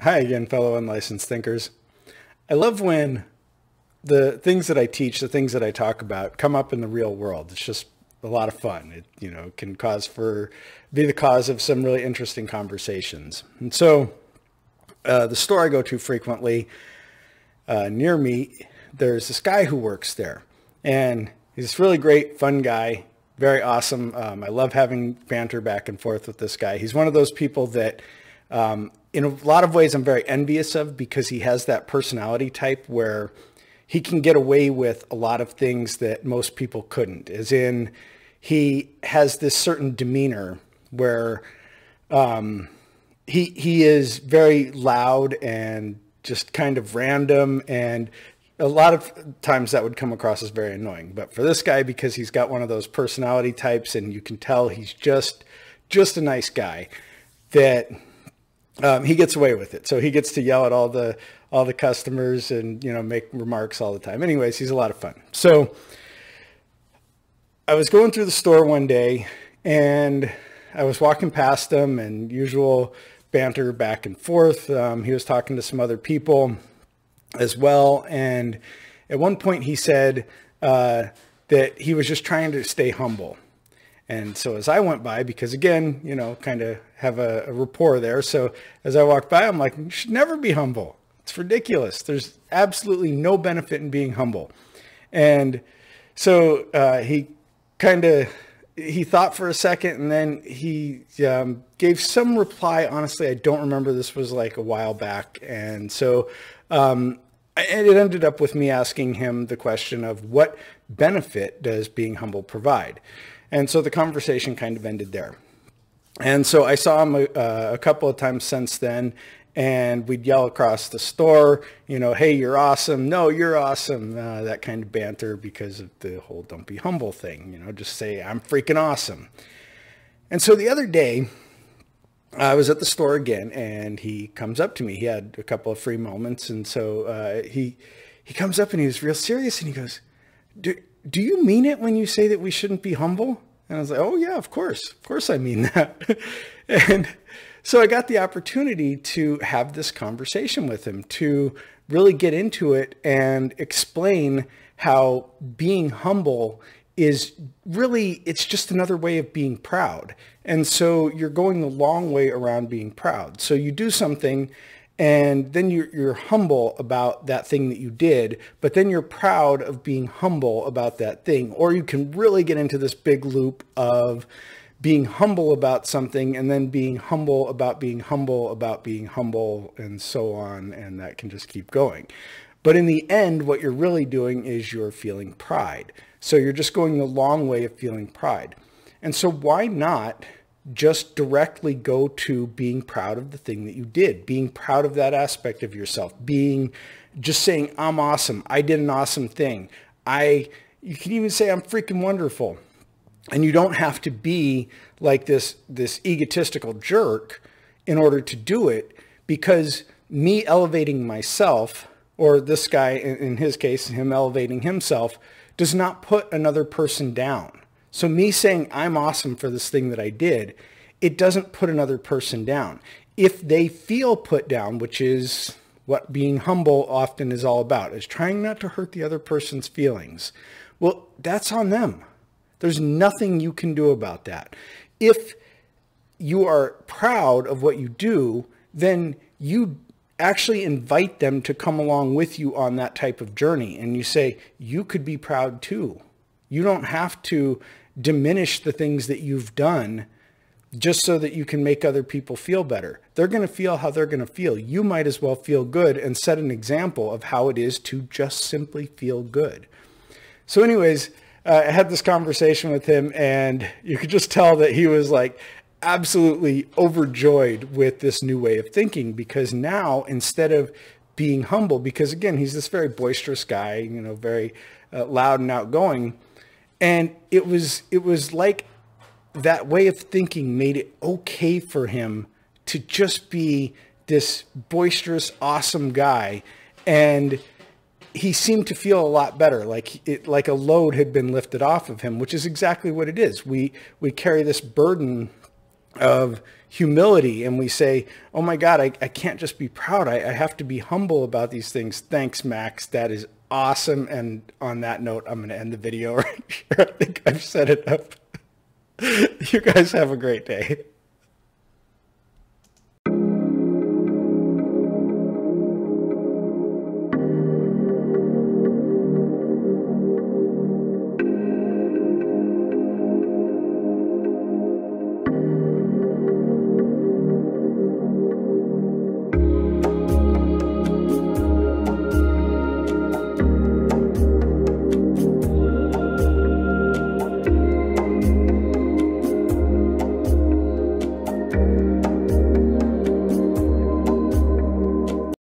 Hi again, fellow unlicensed thinkers. I love when the things that I teach, the things that I talk about come up in the real world. It's just a lot of fun. It, you know, can be the cause of some really interesting conversations. And so the store I go to frequently near me, there's this guy who works there, and he's this really great, fun guy, very awesome. I love having banter back and forth with this guy. He's one of those people that in a lot of ways I'm very envious of, because he has that personality type where he can get away with a lot of things that most people couldn't, as in he has this certain demeanor where he is very loud and just kind of random, and a lot of times that would come across as very annoying. But for this guy, because he's got one of those personality types and you can tell he's just a nice guy, that he gets away with it. So he gets to yell at all the customers and, you know, make remarks all the time. Anyways, he's a lot of fun. So I was going through the store one day and I was walking past him, and usual banter back and forth. He was talking to some other people as well. And at one point he said that he was just trying to stay humble. And so as I went by, because again, you know, kind of have a rapport there. So as I walked by, I'm like, you should never be humble. It's ridiculous. There's absolutely no benefit in being humble. And so he thought for a second, and then he gave some reply. Honestly, I don't remember. This was like a while back. And so it ended up with me asking him the question of what benefit does being humble provide? And so the conversation kind of ended there. And so I saw him a couple of times since then, and we'd yell across the store, you know, hey, you're awesome. No, you're awesome. That kind of banter, because of the whole don't be humble thing, you know, just say I'm freaking awesome. And so the other day I was at the store again, and he comes up to me. He had a couple of free moments. And so he comes up and he was real serious, and he goes, do you mean it when you say that we shouldn't be humble? And I was like, oh yeah, of course I mean that. And so I got the opportunity to have this conversation with him, to really get into it and explain how being humble is really, it's just another way of being proud. And so you're going the long way around being proud. So you do something, and then you're humble about that thing that you did, but then you're proud of being humble about that thing. Or you can really get into this big loop of being humble about something, and then being humble about being humble about being humble, and so on. And that can just keep going. But in the end, what you're really doing is you're feeling pride. So you're just going the long way of feeling pride. And so why not just directly go to being proud of the thing that you did, being proud of that aspect of yourself, being just saying, I'm awesome. I did an awesome thing. You can even say I'm freaking wonderful. And you don't have to be like this egotistical jerk in order to do it, because me elevating myself, or this guy in his case, him elevating himself, does not put another person down. So me saying I'm awesome for this thing that I did, it doesn't put another person down. If they feel put down, which is what being humble often is all about, is trying not to hurt the other person's feelings. Well, that's on them. There's nothing you can do about that. If you are proud of what you do, then you actually invite them to come along with you on that type of journey. And you say, you could be proud too. You don't have to diminish the things that you've done just so that you can make other people feel better. They're going to feel how they're going to feel. You might as well feel good and set an example of how it is to just simply feel good. So anyways, I had this conversation with him, and you could just tell that he was like absolutely overjoyed with this new way of thinking, because now instead of being humble, because again, he's this very boisterous guy, you know, very loud and outgoing. And it was like that way of thinking made it okay for him to just be this boisterous, awesome guy. And he seemed to feel a lot better, like a load had been lifted off of him, which is exactly what it is. We carry this burden of humility, and we say, oh my God, I can't just be proud. I have to be humble about these things. Thanks, Max. That is awesome. And on that note, I'm going to end the video right here. I think I've set it up. You guys have a great day.